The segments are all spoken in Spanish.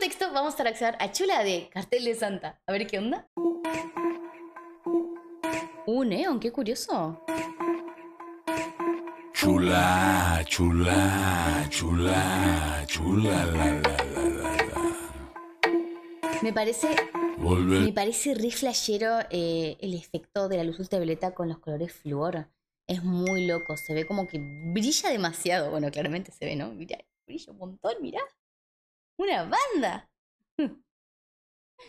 contexto, vamos a reaccionar a Chula de Cartel de Santa. A ver qué onda. Neon, qué curioso. Chula, chula, chula, chula, la, la, la, la, la. Me parece re flashero el efecto de la luz ultravioleta con los colores flúor. Es muy loco, se ve como que brilla demasiado. Bueno, claramente se ve, ¿no? Mirá, brilla un montón, mirá. ¡Una banda! El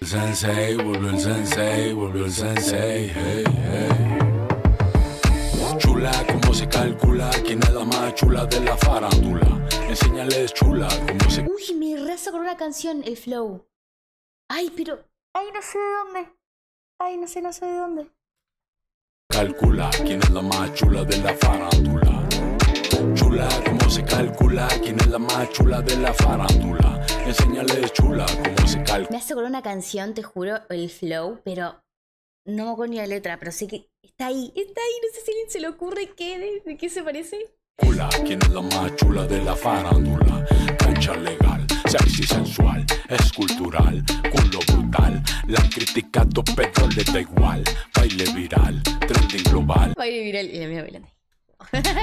sensei, volvió el sensei, volvió el sensei, hey, hey. Chula, cómo se calcula, quién es la más chula de la farándula. Enséñales, chula, cómo se... Uy, me rezo con una canción, el flow. Ay, pero... Ay, no sé de dónde. Ay, no sé de dónde. Calcula, quién es la más chula de la farándula. Chula, cómo se calcula, quién es la más chula de la farándula. Enséñales, chula, cómo se calcula. Me hace con una canción, te juro, el flow, pero no me acuerdo ni la letra, pero sé que está ahí, no sé si a alguien se le ocurre de qué se parece. Chula, quién es la más chula de la farándula. Cancha legal, sexy sensual, es cultural, culo brutal. La han criticado, pero le da igual. Baile viral, trending global. Baile viral y la mía bailando.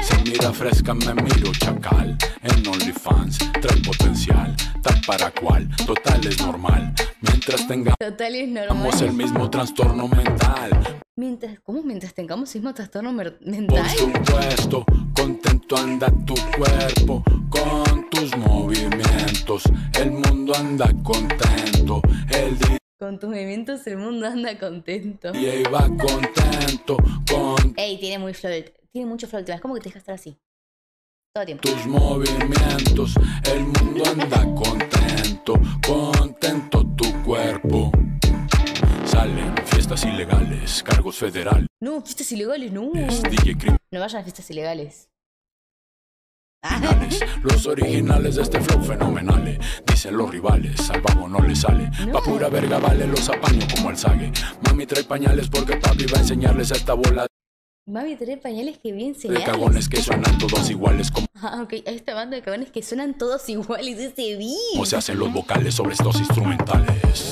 Se mira fresca, me miro chacal. En OnlyFans, trae potencial. Tal para cual, total es normal. Mientras tengamos el mismo trastorno mental. ¿Mientras tengamos el mismo trastorno mental? Por supuesto, contento anda tu cuerpo con tus movimientos. El mundo anda contento. Con tus movimientos el mundo anda contento. Y ahí va contento con... Ey, tiene muy flow. Tiene mucho flow, es como que te deja estar así todo el tiempo. Tus movimientos, el mundo anda contento, contento tu cuerpo. Salen fiestas ilegales, cargos federales. No, fiestas ilegales, no. DJ Kripp. No vayan a fiestas ilegales. Los originales de este flow fenomenales. Dicen los rivales, salvamos no le sale. Pa' pura verga vale, los apaño como el sague. Mami trae pañales porque papi va a enseñarles a esta bola. Mami, trae pañales que bien se... De cagones que suenan todos iguales como... Ah, ok, hay esta banda de cagones que suenan todos iguales, ese beat. ¿Cómo se hacen los vocales sobre estos instrumentales?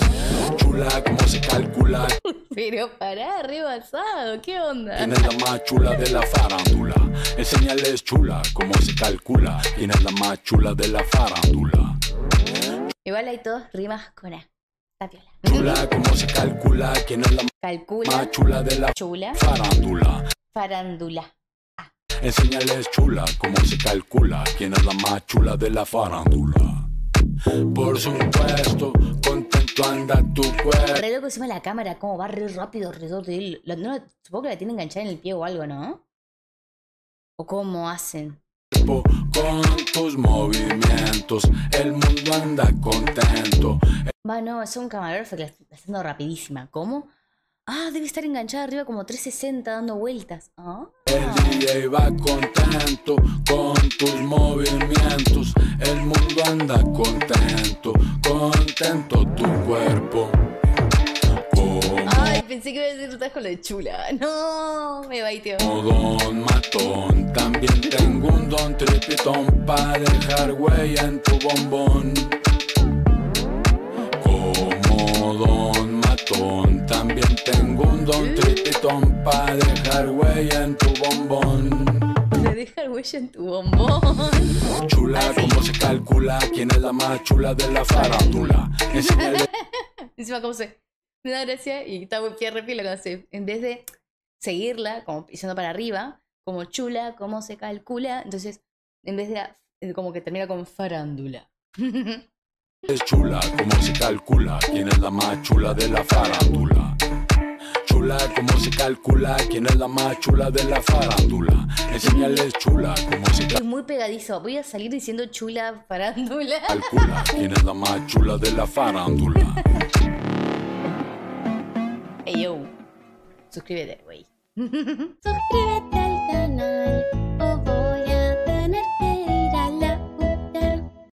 Chula, ¿cómo se calcula? Pero pará, rebasado, ¿qué onda? ¿Quién es la más chula de la farándula? Enséñales, chula, ¿cómo se calcula? ¿Quién es la más chula de la farándula? Igual hay todos rimas con A. Tapiola. Chula, ¿cómo se calcula? ¿Quién es la más chula de la farándula? Farándula. Ah. Enséñales, chula, cómo se calcula, quién es la más chula de la farándula. Por supuesto, contento anda tu cuerpo. Re loco encima de la cámara, cómo va re rápido alrededor de él. No, supongo que la tiene enganchada en el pie o algo, ¿no? ¿O cómo hacen? Con tus movimientos, el mundo anda contento. Va, no, es un camarógrafo que la está haciendo rapidísima. ¿Cómo? Ah, debe estar enganchada arriba como 360 dando vueltas. ¿Ah? El DJ va contento con tus movimientos. El mundo anda contento, contento tu cuerpo. Como... Ay, pensé que iba a decir estás con lo de Chula. No, me baiteo. Don matón, también tengo un don tripitón para dejar huella en tu bombón. Don matón, también tengo un don tripitón para dejar huella en tu bombón. Te deja el huella en tu bombón. Chula, ah, sí. ¿Cómo se calcula? ¿Quién es la más chula de la farándula? Encima, ¿cómo se? Me da gracia y está muy pila. En vez de seguirla, como pisando para arriba, como chula, ¿cómo se calcula? Entonces, en vez de como que termina con farándula. Es chula, como se calcula, quién es la más chula de la farándula. Chula, como se calcula, quién es la más chula de la farándula. Enséñales, chula, como se calcula. Es muy pegadizo, voy a salir diciendo chula, farándula. Calcula, quién es la más chula de la farándula. Hey yo, suscríbete, güey. Suscríbete al canal.